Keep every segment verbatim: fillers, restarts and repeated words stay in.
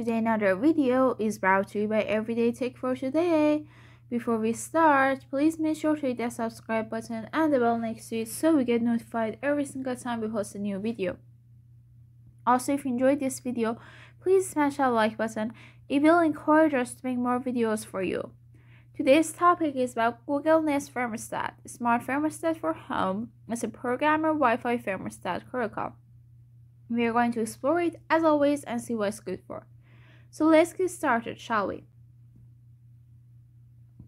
Today another video is brought to you by Everyday Tech For Today. Before we start, please make sure to hit that subscribe button and the bell next to it so we get notified every single time we post a new video. Also, if you enjoyed this video, please smash that like button. It will encourage us to make more videos for you. Today's topic is about Google Nest Thermostat, smart thermostat for home, as a programmer Wi-Fi thermostat protocol. We are going to explore it as always and see what it's good for. So let's get started, shall we?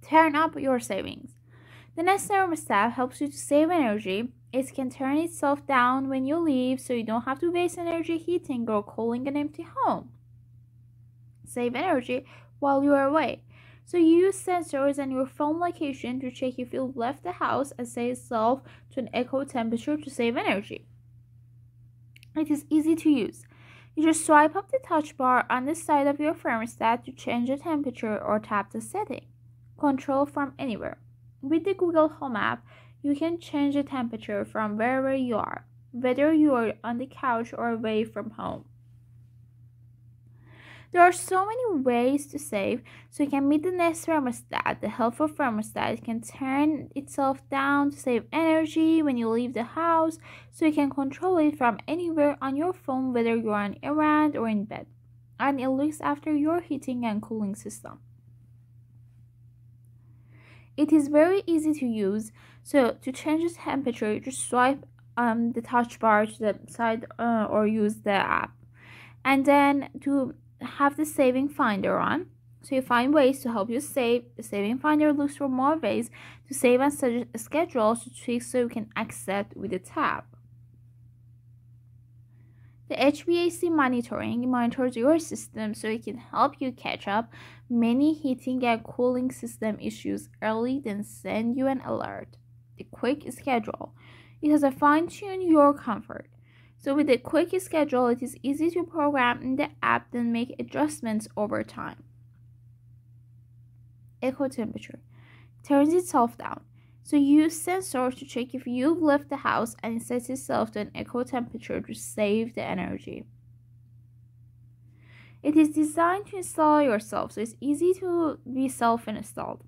Turn up your savings. The Nest Thermostat helps you to save energy. It can turn itself down when you leave so you don't have to waste energy heating or cooling an empty home. Save energy while you are away. So you use sensors and your phone location to check if you've left the house and set itself to an echo temperature to save energy. It is easy to use. You just swipe up the touch bar on the side of your thermostat to change the temperature or tap the setting. Control from anywhere. With the Google Home app, you can change the temperature from wherever you are, whether you are on the couch or away from home. There are so many ways to save, so you can meet the Nest Thermostat, the helpful thermostat. It can turn itself down to save energy when you leave the house, so you can control it from anywhere on your phone, whether you're on an errand or in bed. And it looks after your heating and cooling system. It is very easy to use, so to change the temperature, you just swipe um, the touch bar to the side uh, or use the app. And then to have the saving finder on, so you find ways to help you save. The saving finder looks for more ways to save and suggest schedules to tweak so you can accept with the tab. The H V A C monitoring monitors your system so it can help you catch up many heating and cooling system issues early, then send you an alert. The quick schedule, it has a fine-tune your comfort. So with a quick schedule, it is easy to program in the app, then make adjustments over time. Echo temperature turns itself down. So use sensors to check if you've left the house and it sets itself to an echo temperature to save the energy. It is designed to install yourself, so it's easy to be self-installed.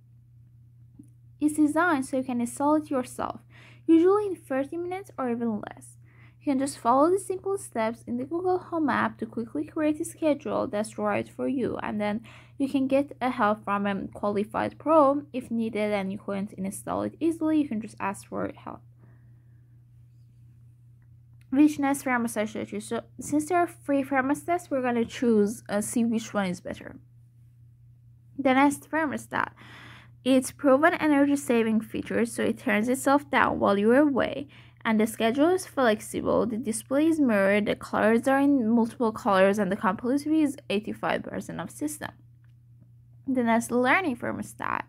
It's designed so you can install it yourself, usually in thirty minutes or even less. You can just follow the simple steps in the Google Home app to quickly create a schedule that's right for you, and then you can get a help from a qualified pro if needed and you couldn't install it easily. You can just ask for help. Which Nest thermostat should I choose? So since there are free thermostats, we're going to choose uh, see which one is better. The Nest thermostat. It's proven energy saving features, so it turns itself down while you're away. And the schedule is flexible, the display is mirrored, the colors are in multiple colors, and the compatibility is eighty-five percent of system. The Nest Learning Thermostat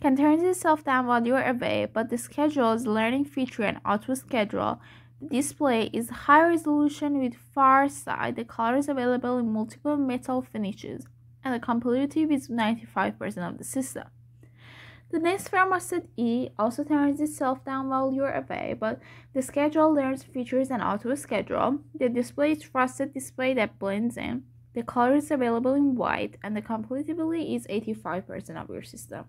can turn itself down while you are away, but the schedule is learning feature and auto schedule. The display is high resolution with far side, the colors available in multiple metal finishes, and the compatibility is ninety-five percent of the system. The Nest Thermostat E also turns itself down while you're away, but the schedule learns features and auto schedule. The display is frosted display that blends in. The color is available in white, and the compatibility is eighty-five percent of your system.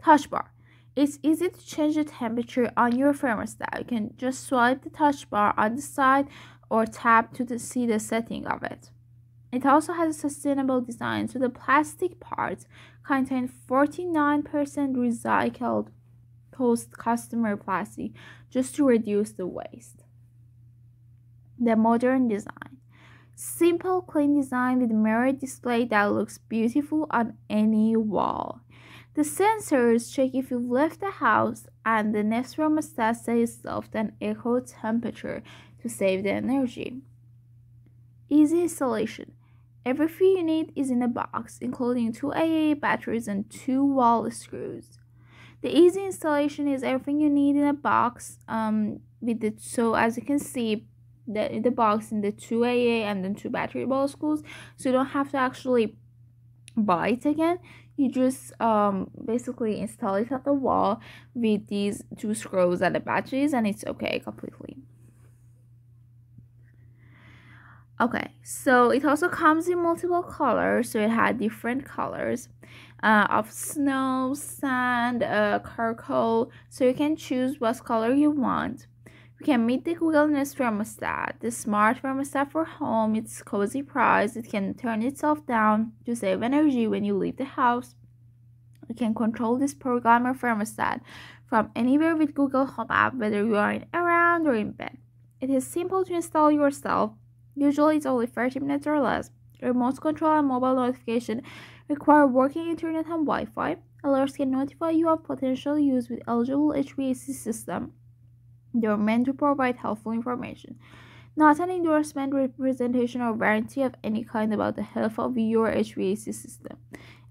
Touch bar. It's easy to change the temperature on your thermostat. You can just swipe the touch bar on the side or tap to see the setting of it. It also has a sustainable design, so the plastic parts contain forty-nine percent recycled post-customer plastic just to reduce the waste. The modern design. Simple, clean design with mirrored display that looks beautiful on any wall. The sensors check if you've left the house, and the Nest Thermostat sets itself to an echo temperature to save the energy. Easy installation. Everything you need is in a box, including two double A batteries and two wall screws. The easy installation is everything you need in a box. Um, with the so as you can see, the the box in the two double A and then two battery wall screws. So you don't have to actually buy it again. You just um basically install it at the wall with these two screws and the batteries, and it's okay completely. Okay, so it also comes in multiple colors, so it had different colors uh, of snow, sand, uh, charcoal, so you can choose what color you want. You can meet the Google Nest Thermostat, the smart thermostat for home. It's cozy price. It can turn itself down to save energy when you leave the house. You can control this program or thermostat from anywhere with Google Home app, whether you are around or in bed. It is simple to install yourself. Usually it's only thirty minutes or less. Remote control and mobile notification require working internet and Wi-Fi. Alerts can notify you of potential use with eligible H V A C system. They are meant to provide helpful information. Not an endorsement, representation, or warranty of any kind about the health of your H V A C system.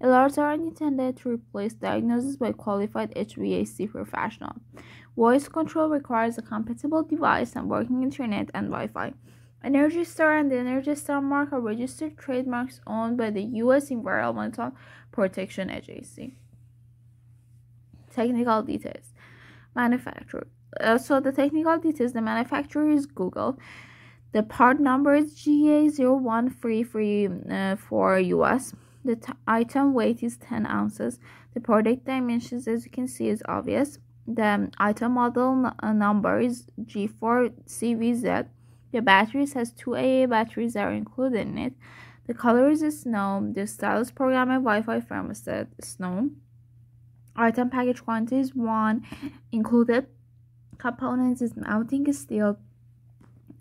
Alerts are intended to replace diagnosis by qualified H V A C professional. Voice control requires a compatible device and working internet and Wi-Fi. Energy Star and the Energy Star mark are registered trademarks owned by the U S Environmental Protection Agency. Technical details. Manufacturer. Uh, so the technical details, the manufacturer is Google. The part number is G A zero one three three four U S. The item weight is ten ounces. The product dimensions, as you can see, is obvious. The item model number is G four C V Z. The batteries has two double A batteries that are included in it. The color is snow. The stylus program and Wi-Fi thermostat snow. Item package quantity is one. Included components is mounting steel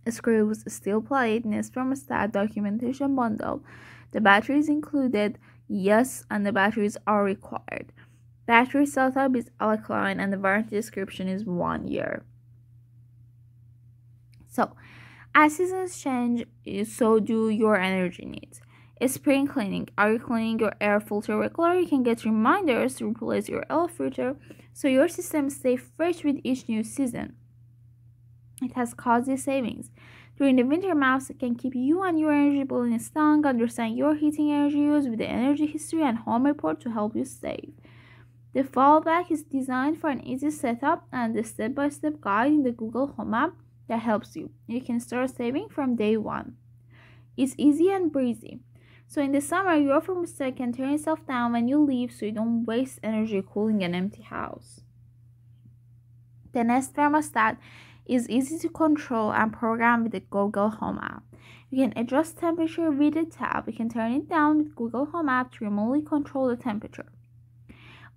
screws, steel plate, Nest thermostat, documentation bundle. The battery is included. Yes, and the batteries are required. Battery cell type is alkaline, and the warranty description is one year. So, as seasons change, so do your energy needs. Spring cleaning. Are you cleaning your air filter regularly? You can get reminders to replace your air filter so your system stays fresh with each new season. It has costly savings. During the winter months, it can keep you and your energy bill in stock. Understand your heating energy use with the energy history and home report to help you save. The fallback is designed for an easy setup and the step-by-step guide in the Google Home app that helps you. You can start saving from day one. It's easy and breezy. So in the summer, your thermostat can turn itself down when you leave so you don't waste energy cooling an empty house. The Nest thermostat is easy to control and program with the Google Home app. You can adjust temperature with the tab. You can turn it down with Google Home app to remotely control the temperature.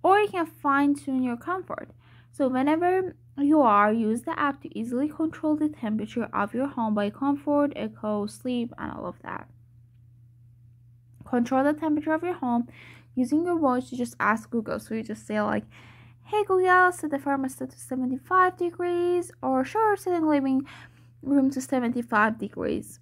Or you can fine-tune your comfort. So whenever you are, use the app to easily control the temperature of your home by comfort, echo, sleep, and all of that. Control the temperature of your home using your voice. You just ask Google. So you just say like, "Hey Google, set the thermostat to seventy-five degrees," or "Sure, set the living room to seventy-five degrees."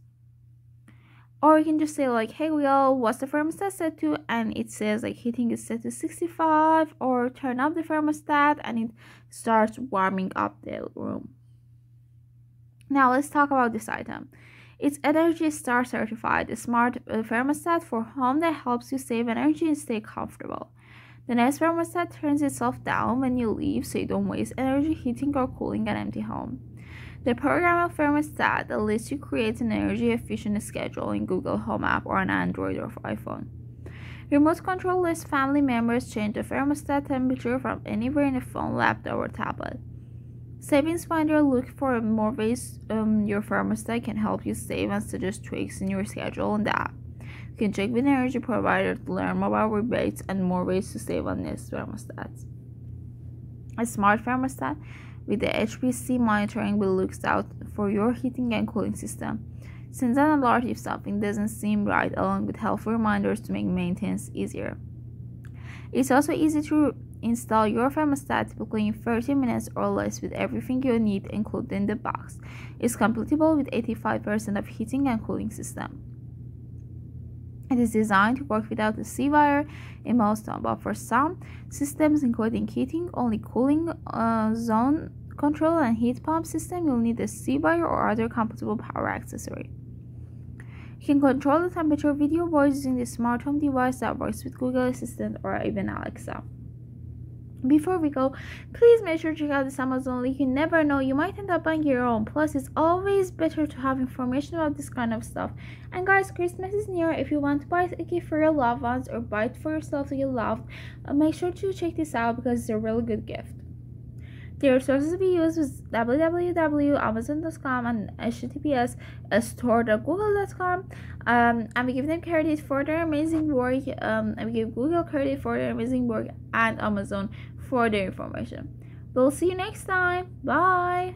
Or you can just say like, "Hey Google, what's the thermostat set to?" And it says like, "Heating is set to sixty-five," or "Turn up the thermostat," and it starts warming up the room. Now let's talk about this item. It's Energy Star certified, a smart thermostat for home that helps you save energy and stay comfortable. The Nest thermostat turns itself down when you leave so you don't waste energy heating or cooling an empty home. The programmable thermostat that lets you create an energy efficient schedule in Google Home app or on Android or iPhone. Remote control lets family members change the thermostat temperature from anywhere in a phone, laptop, or tablet. Savings Finder, look for more ways um, your thermostat can help you save and suggest tweaks in your schedule and app. You can check with energy provider to learn more about rebates and more ways to save on Nest thermostats. A smart thermostat with the H V A C monitoring will look out for your heating and cooling system. Sends an alert if something doesn't seem right, along with helpful reminders to make maintenance easier. It's also easy to install your thermostat, typically in thirty minutes or less, with everything you need included in the box. It's compatible with eighty-five percent of heating and cooling system. It is designed to work without a C wire in most homes, but for some systems, including heating, only cooling uh, zone control, and heat pump system, you'll need a C wire or other compatible power accessory. You can control the temperature with your voice using the smart home device that works with Google Assistant or even Alexa. Before we go, please make sure to check out this Amazon link. You never know, you might end up buying your own. Plus, it's always better to have information about this kind of stuff. And guys, Christmas is near. If you want to buy a gift for your loved ones or buy it for yourself that you love, make sure to check this out because it's a really good gift. The resources we use was w w w dot amazon dot com and h t t p s store dot google dot com. Um, and we give them credit for their amazing work. Um, and we give Google credit for their amazing work and Amazon for their information. We'll see you next time. Bye.